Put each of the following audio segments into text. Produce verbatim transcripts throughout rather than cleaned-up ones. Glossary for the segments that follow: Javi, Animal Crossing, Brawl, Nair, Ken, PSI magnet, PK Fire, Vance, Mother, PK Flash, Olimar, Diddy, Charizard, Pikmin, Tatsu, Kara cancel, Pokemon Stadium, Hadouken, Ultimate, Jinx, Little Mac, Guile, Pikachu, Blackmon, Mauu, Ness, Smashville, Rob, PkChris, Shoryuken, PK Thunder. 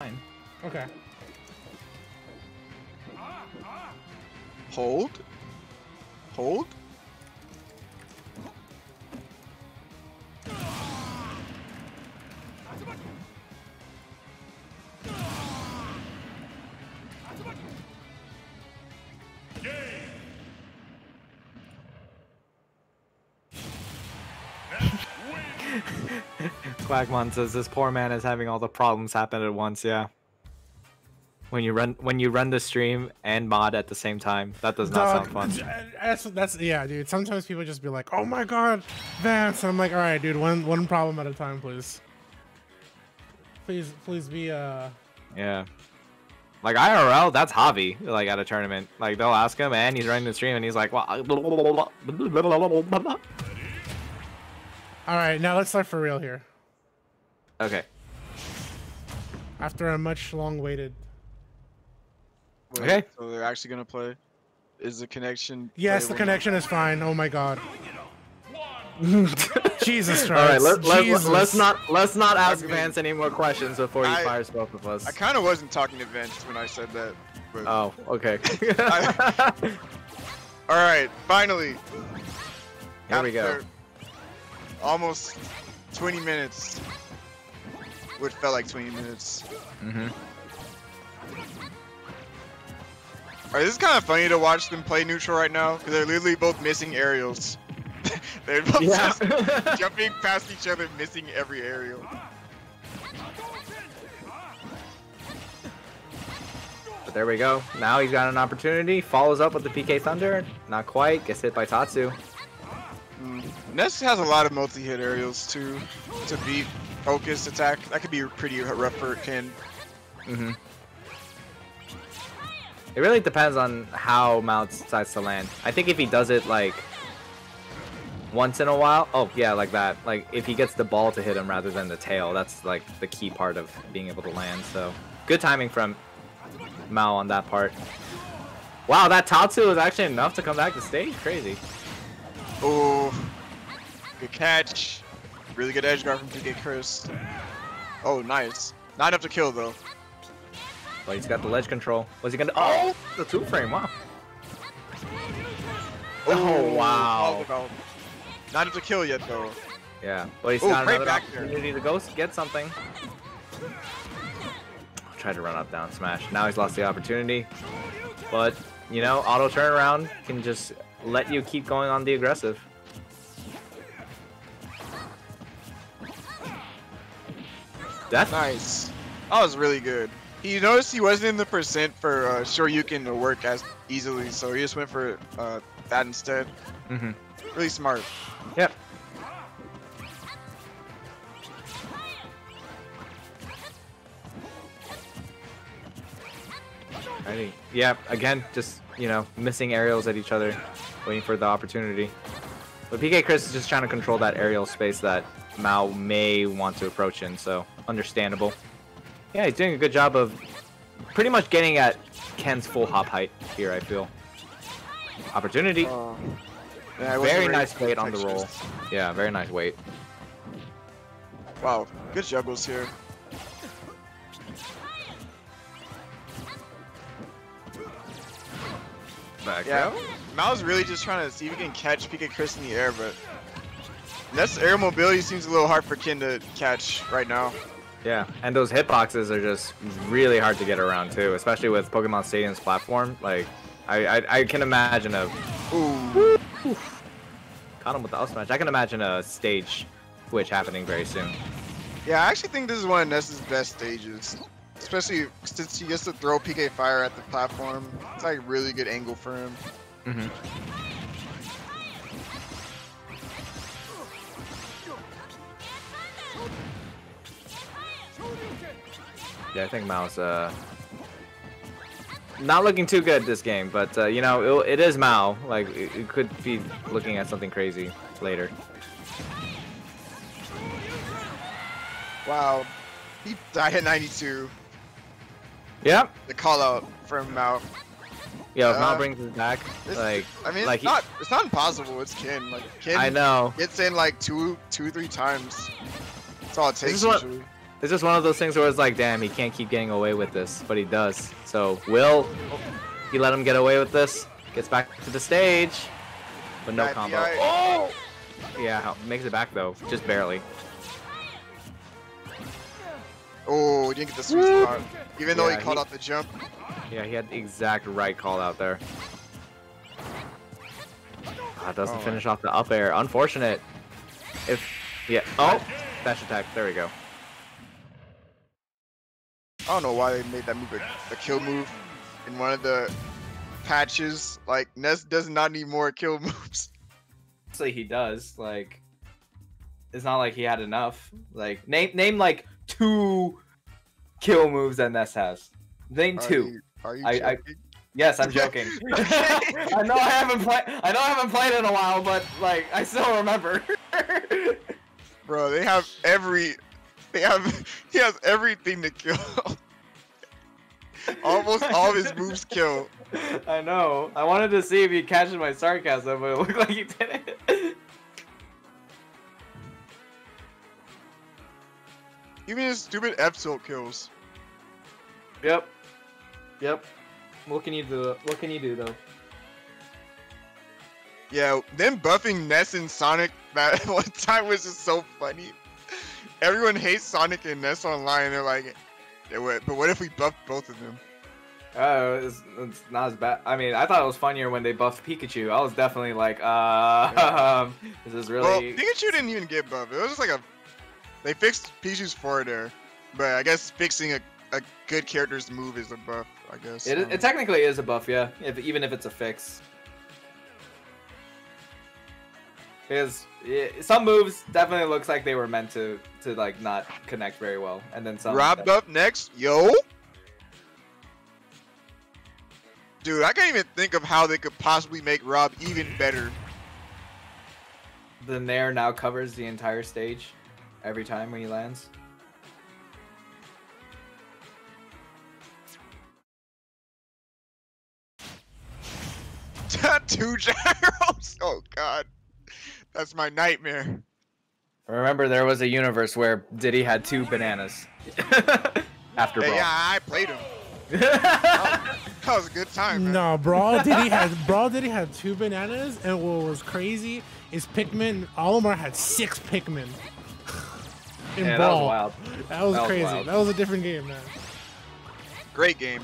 Fine. Okay. Hold. Hold. Blackmon says this poor man is having all the problems happen at once. Yeah. When you run, when you run the stream and mod at the same time, that does not Dog, sound fun. That's, that's yeah, dude. Sometimes people just be like, "Oh my God, Vance." I'm like, "All right, dude. One one problem at a time, please. Please, please be uh." Yeah. Like I R L, that's Javi. Like at a tournament, like they'll ask him, and he's running the stream, and he's like, "Wow." All right, now let's start for real here. Okay. After a much long waited. Wait, okay. So they're actually gonna play. Is the connection? Yes, the connection is fine. Oh my God. Jesus Christ. All right, let, let, Jesus. let's not let's not ask okay. Vance any more questions before he I, fires both of us. I kind of wasn't talking to Vance when I said that. But... Oh, okay. I... All right, finally. Here we go. Almost twenty minutes. What felt like twenty minutes. Mm-hmm. Alright, this is kind of funny to watch them play neutral right now, because they're literally both missing aerials. They're both yeah. just jumping past each other, missing every aerial. But there we go. Now he's got an opportunity. Follows up with the P K Thunder. Not quite. Gets hit by Tatsu. Mm. Ness has a lot of multi-hit aerials, too, to beat focused attack. That could be pretty rough for Ken. Mm-hmm. It really depends on how Mauu decides to land. I think if he does it like once in a while, oh yeah, like that. Like if he gets the ball to hit him rather than the tail, that's like the key part of being able to land. So good timing from Mauu on that part. Wow, that Tatsu was actually enough to come back to stage. Crazy. Oh, good catch. Really good edge guard from PkChris. Oh, nice. Not enough to kill though. But he's got the ledge control. Was he gonna? Oh, the two frame. Wow. Oh, oh wow. Oh, not enough to kill yet though. Yeah, but he's Ooh, got another opportunity to go get something. Tried to run up down smash. Now he's lost the opportunity. But you know, auto turnaround can just let you keep going on the aggressive. That's nice. That was really good. You notice he wasn't in the percent for uh, Shoryuken to work as easily, so he just went for uh, that instead. Mm-hmm. Really smart. Yep. I think, yeah, again, just, you know, missing aerials at each other, waiting for the opportunity. But PkChris is just trying to control that aerial space that Mauu may want to approach in, so understandable. Yeah, he's doing a good job of pretty much getting at Ken's full hop height here, I feel. Opportunity. Uh, yeah, very nice weight on the roll. Yeah, very nice weight. Wow, good juggles here. Back yeah, Mau's really just trying to see if he can catch PkChris in the air, but that's air mobility seems a little hard for Ken to catch right now. Yeah, and those hitboxes are just really hard to get around too, especially with Pokemon Stadium's platform. Like, I I, I can imagine a... Ooh. Oof. Caught him with the up smash. I can imagine a stage switch happening very soon. Yeah, I actually think this is one of Ness's best stages. Especially since he gets to throw P K Fire at the platform. It's like a really good angle for him. Mm-hmm. Yeah, I think Mau's uh, not looking too good this game, but uh, you know, it, it is Mauu. Like, it, it could be looking at something crazy later. Wow, he died at ninety-two. Yep. The call out from Mauu. Yeah, if uh, Mauu brings it back. Like, I mean, like it's, he, not, it's not impossible. It's Ken. Like, Ken I know. Gets in like two, two, three times. That's all it takes. This is usually. What, It's just one of those things where it's like, damn, he can't keep getting away with this, but he does. So will he let him get away with this? Gets back to the stage, but no combo. Oh! Yeah, makes it back though, just barely. Oh, he didn't get the sweet spot. Even though yeah, he called he... out the jump. Yeah, he had the exact right call out there. Ah, doesn't oh, finish off the up air. Unfortunate. If yeah. Oh, dash attack. There we go. I don't know why they made that move a, a kill move in one of the patches. Like, Ness does not need more kill moves. Honestly, he does. Like, it's not like he had enough. Like, name name like two kill moves that Ness has. Name are two. You, are you I, joking? I, yes, I'm joking. I know I haven't played. I know I haven't played in a while, but like I still remember. Bro, they have every. They have. He has everything to kill. Almost all his moves kill. I know. I wanted to see if he catches my sarcasm, but it looked like he didn't. Even his stupid F-tilt kills. Yep. Yep. What can you do? What can you do though? Yeah, them buffing Ness and Sonic that one time was just so funny. Everyone hates Sonic and Ness online. They're like, they would, but what if we buffed both of them? Oh, it's, it's not as bad. I mean, I thought it was funnier when they buffed Pikachu. I was definitely like, uh, yeah. This is really. Well, Pikachu didn't even get buffed. It was just like a. They fixed Pikachu's forward there, but I guess fixing a. A good character's move is a buff, I guess. It, um, it technically is a buff, yeah. If, even if it's a fix, because it, some moves definitely looks like they were meant to to like not connect very well, and then some. Rob up next, yo. Dude, I can't even think of how they could possibly make Rob even better. The Nair now covers the entire stage every time when he lands. Two gyros! Oh god. That's my nightmare. Remember, there was a universe where Diddy had two bananas. After Brawl. Hey, yeah, I played him. That was, that was a good time, man. No, Brawl Diddy had Brawl Diddy had two bananas, and what was crazy is Pikmin, Olimar had six Pikmin. In yeah, Brawl. That was wild. That was, that was crazy. Wild. That was a different game, man. Great game.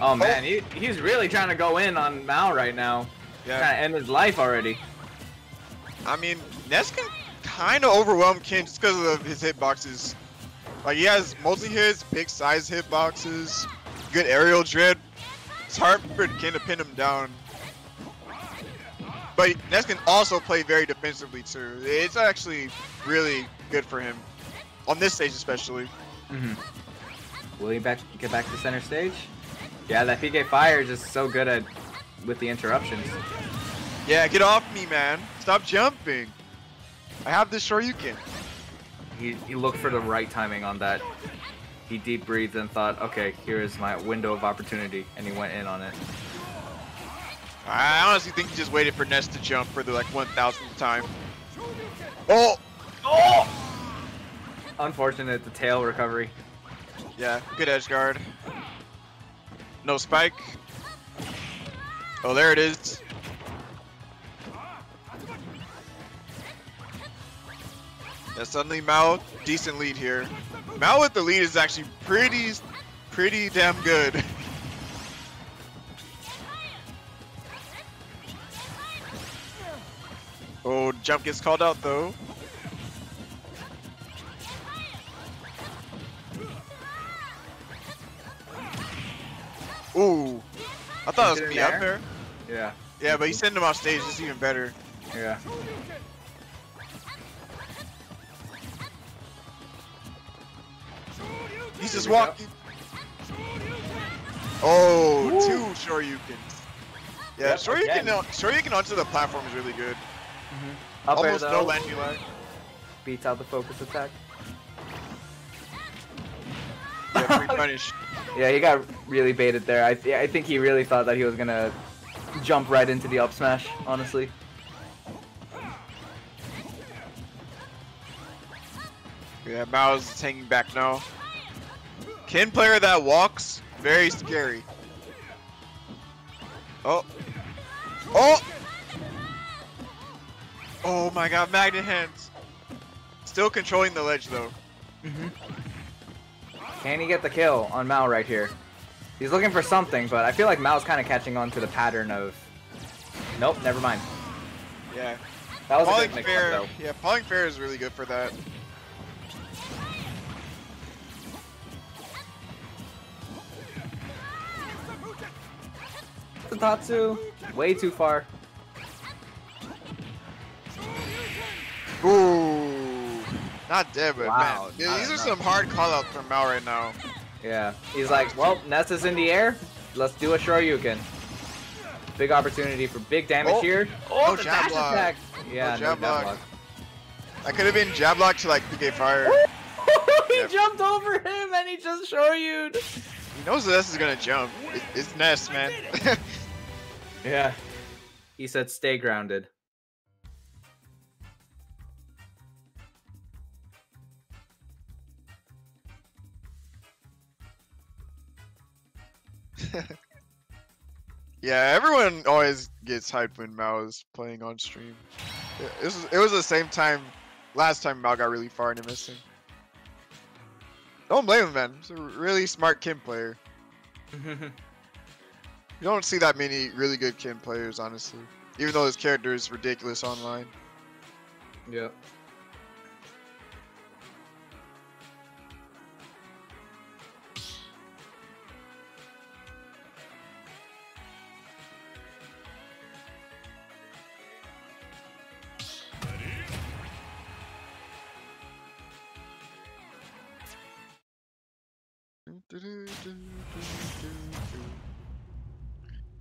Oh man, oh. He, he's really trying to go in on Mauu right now. Yeah. Trying to end his life already. I mean, Ness can kind of overwhelm Ken just because of his hitboxes. Like, he has multi-hits, big size hitboxes, good aerial dread. It's hard for Ken to pin him down. But Ness can also play very defensively too. It's actually really good for him. On this stage especially. Mm-hmm. Will he back, get back to center stage? Yeah, that P K Fire is just so good at with the interruptions. Yeah, get off me, man. Stop jumping. I have this Shoryuken. He, he looked for the right timing on that. He deep breathed and thought, okay, here is my window of opportunity, and he went in on it. I honestly think he just waited for Ness to jump for the like one thousandth time. Oh! Oh! Unfortunate, the tail recovery. Yeah, good edge guard. No spike. Oh, there it is. Yeah, suddenly Mauu, decent lead here. Mauu with the lead is actually pretty, pretty damn good. Oh, jump gets called out though. Ooh, I thought it was me up there. Yeah. Yeah, but he's sending him off stage. It's even better. Yeah. He's just walking. Oh, Ooh. two Shoryukens. Yeah, yep, Shoryuken, Shoryuken onto the platform is really good. Mm-hmm. Up Almost no landing line. Beats out the focus attack. Yeah, free punish. Yeah, he got really baited there. I, th I think he really thought that he was gonna jump right into the up smash, honestly. Yeah, Mao's is hanging back now. Ken player that walks, very scary. Oh. Oh! Oh my god, Magnet Hands. Still controlling the ledge though. Mm-hmm. Can he get the kill on Mauu right here? He's looking for something, but I feel like Mau's kind of catching on to the pattern of... Nope, never mind. Yeah. That was Pauling a good fair, though. Yeah, Pauling Fair is really good for that. The Tatsu, way too far. Ooh, not dead, but wow, man. Dude, these are enough. Some hard callouts from Mauu right now. Yeah, he's like, well, Ness is in the air. Let's do a Shoryuken. Big opportunity for big damage oh. here. Oh, no the jab dash block. attack. Yeah, no jab, no jab block. block. That could have been jab block to like P K Fire. he yep. jumped over him and he just Shoryu'd. He knows that Ness is gonna jump. It, it's Ness, man. yeah. He said, "Stay grounded." yeah, everyone always gets hyped when Mauu is playing on stream. It, it, was, it was the same time last time Mauu got really far and he missed him. Don't blame him, man. He's a really smart Ken player. you don't see that many really good Ken players, honestly. Even though his character is ridiculous online. Yeah.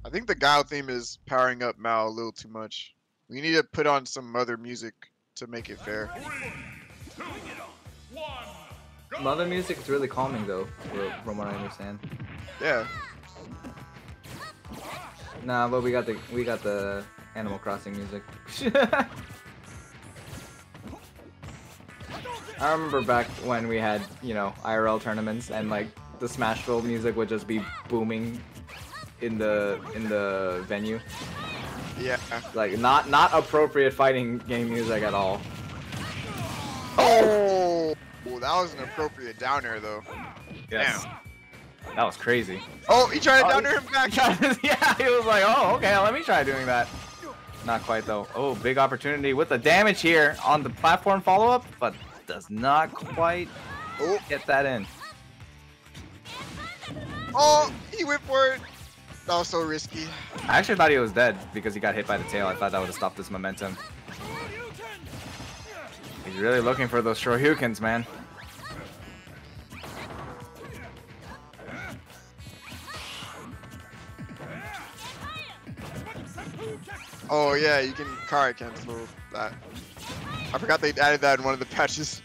I think the Guile theme is powering up Mauu a little too much. We need to put on some Mother music to make it fair. Three, two, one, Mother music is really calming though, from what I understand. Yeah. Nah, but we got the we got the Animal Crossing music. I remember back when we had, you know, I R L tournaments and like the Smashville music would just be booming in the in the venue. Yeah. Like not not appropriate fighting game music at all. Oh, well, that was an appropriate down air though. Yes. Damn. That was crazy. Oh, he tried to oh, down air him back. yeah, he was like, oh, okay, let me try doing that. Not quite though. Oh, big opportunity with the damage here on the platform follow up, but does not quite oh. get that in. Oh, he went for it. That was so risky. I actually thought he was dead because he got hit by the tail. I thought that would have stopped his momentum. He's really looking for those Shoryukens, man. Oh yeah, you can Kara cancel that. I forgot they added that in one of the patches.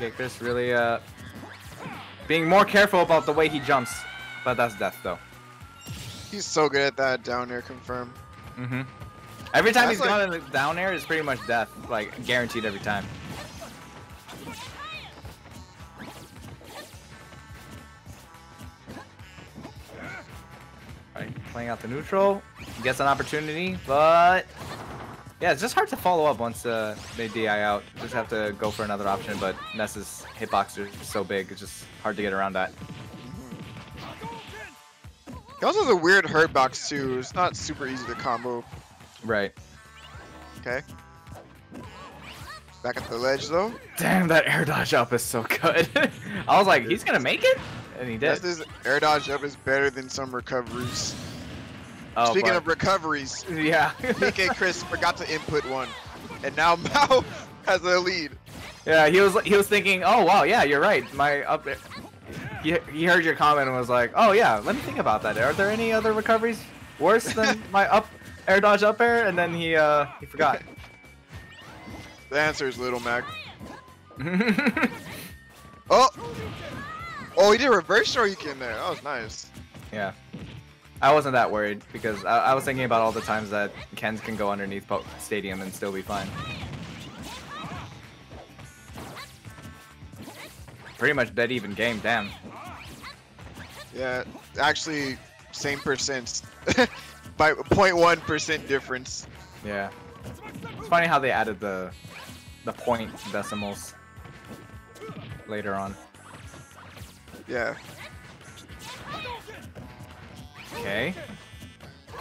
Okay, Chris really uh, being more careful about the way he jumps, but that's death though. He's so good at that down air confirm. Mm-hmm. Every time that's he's like... gone in the down air is pretty much death, like guaranteed every time. Playing out the neutral, gets an opportunity, but yeah, it's just hard to follow up once uh, they D I out. Just have to go for another option, but Ness's hitbox is so big, it's just hard to get around that. He also has a weird hurt box too. It's not super easy to combo. Right. Okay. Back at the ledge though. Damn, that air dodge up is so good. I was like, he's gonna make it, and he did. Ness's air dodge up is better than some recoveries. Oh, Speaking but... of recoveries, yeah, PkChris forgot to input one, and now Mauu has the lead. Yeah, he was he was thinking, oh wow, yeah, you're right. My up, he, he heard your comment and was like, oh yeah, let me think about that. Are there any other recoveries worse than my up air dodge up air? And then he uh he forgot. The answer is Little Mac. oh, oh, he did a reverse Shoryuken there. That was nice. Yeah. I wasn't that worried because I, I was thinking about all the times that Ken's can go underneath po stadium and still be fine. Pretty much dead even game, damn. Yeah, actually, same percent. By zero point one percent difference. Yeah. It's funny how they added the the point decimals later on. Yeah. Okay.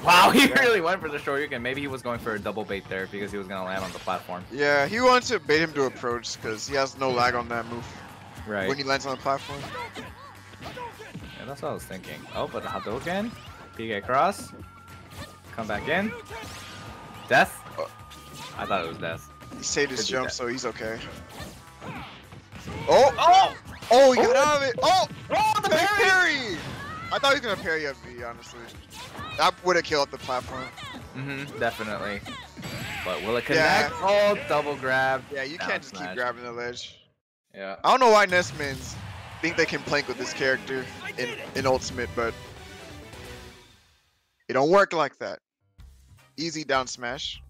Wow, he yeah. really went for the Shoryuken. Maybe he was going for a double bait there because he was going to land on the platform. Yeah, he wants to bait him to approach because he has no lag on that move. Right. When he lands on the platform. Yeah, that's what I was thinking. Oh, but the Hadouken. P K cross. Come back in. Death? Oh. I thought it was death. He saved his jump, so he's okay. Oh! Oh! Oh, he got out of it! Oh! Oh, the parry! parry! I thought he was going to parry F B, honestly. That would have killed the platform. Mm-hmm, definitely. But will it connect? Yeah. Oh, double grab. Yeah, you can't just keep grabbing the ledge. Yeah. I don't know why Nessmans think they can plank with this character in, in Ultimate, but it don't work like that. Easy down smash.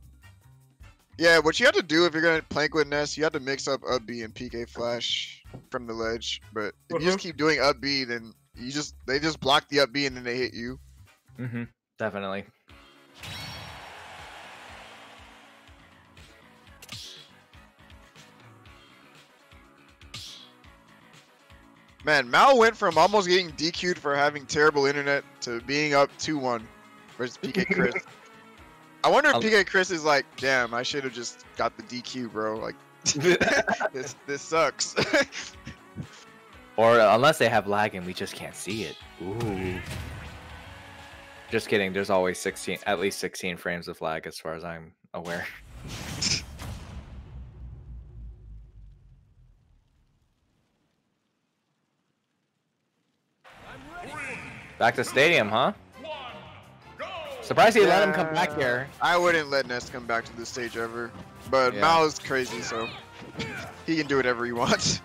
Yeah, what you have to do if you're going to plank with Ness, you have to mix up up B and P K Flash from the ledge. But if mm-hmm. you just keep doing up B, then you just they just block the up B and then they hit you. Mm-hmm. Definitely. Man, Mauu went from almost getting D Q'd for having terrible internet to being up two one versus PkChris. I wonder if PkChris is like, damn, I should have just got the D Q, bro. Like, this this sucks. Or unless they have lag and we just can't see it. Ooh. Just kidding. There's always sixteen, at least sixteen frames of lag, as far as I'm aware. Back to stadium, huh? Surprised he yeah. let him come back here. I wouldn't let Ness come back to this stage ever. But yeah. Mao's crazy, so he can do whatever he wants.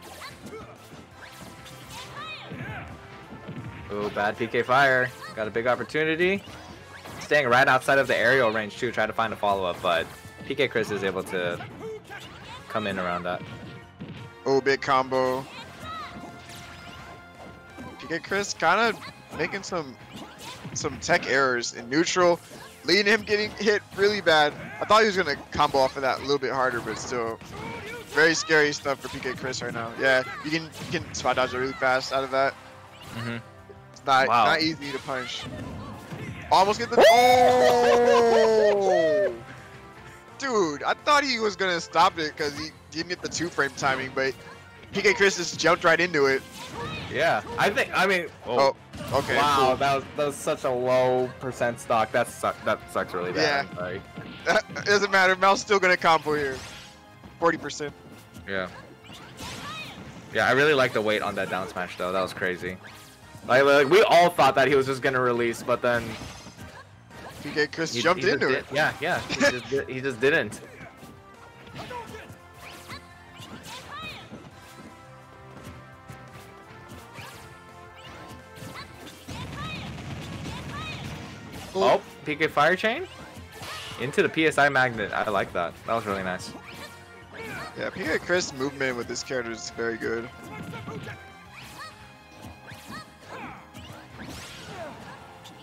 Ooh, bad P K Fire. Got a big opportunity. Staying right outside of the aerial range, too. Try to find a follow-up, but PkChris is able to come in around that. Oh, big combo. PkChris kind of making some... some tech errors in neutral, leading him getting hit really bad. I thought he was gonna combo off of that a little bit harder, but still very scary stuff for PkChris right now. Yeah, you can you can spot dodge really fast out of that. Mm-hmm. It's not wow. not easy to punish. Almost get the oh! Dude, I thought he was gonna stop it because he didn't get the two frame timing, but PkChris just jumped right into it. Yeah, I think I mean. Oh. oh. Okay. Wow, cool. that was that was such a low percent stock. That sucks. That sucks really bad. Yeah. Sorry. That doesn't matter. Mal's still gonna combo here. Forty percent. Yeah. Yeah, I really like the weight on that down smash though. That was crazy. Like, like we all thought that he was just gonna release, but then. PkChris he, jumped he into it. Did. Yeah, yeah. He just did, he just didn't. Oh, P K Fire Chain? Into the P S I magnet. I like that. That was really nice. Yeah, PkChris movement with this character is very good.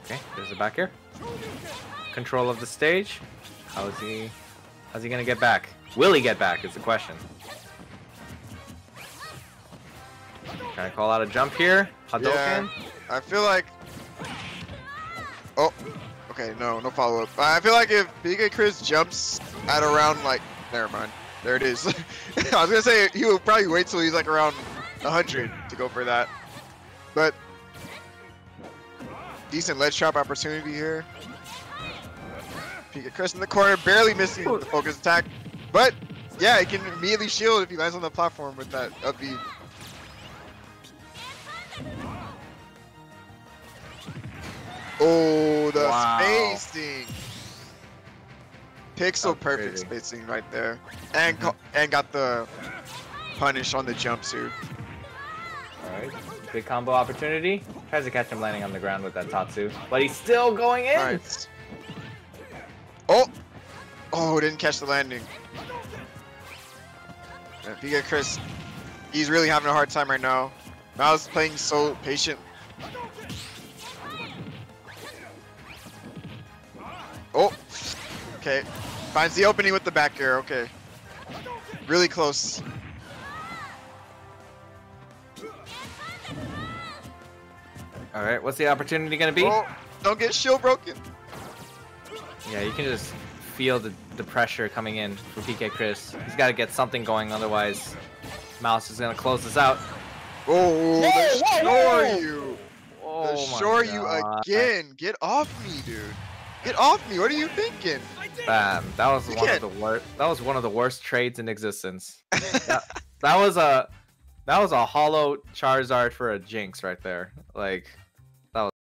Okay, there's the back air. Control of the stage. How is he... How's he gonna get back? Will he get back is the question. Trying to call out a jump here. Hadouken. Yeah, I feel like... Oh. Okay, no, no follow-up. I feel like if PkChris jumps at around, like, never mind. There it is. I was gonna say, he would probably wait till he's, like, around one hundred to go for that. But, decent ledge trap opportunity here. PkChris in the corner, barely missing the focus attack. But, yeah, he can immediately shield if he lands on the platform with that upbeat. Oh, the wow. spacing! Pixel perfect spacing right there. And and got the punish on the jumpsuit. Alright. Big combo opportunity. Tries to catch him landing on the ground with that Tatsu. But he's still going in! Nice. Oh! Oh, didn't catch the landing. Yeah, PkChris, he's really having a hard time right now. Maau's playing so patient. Oh! Okay. Finds the opening with the back air, okay. Really close. Alright, what's the opportunity gonna be? Oh, don't get shield broken! Yeah, you can just feel the, the pressure coming in from PkChris. He's gotta get something going, otherwise Mouse is gonna close this out. Oh, they shore you! They shore you again! Get off me, dude! Get off me! What are you thinking? Bam! That was one of the worst. That was one of the worst trades in existence. that, that was a, that was a hollow Charizard for a Jinx right there. Like.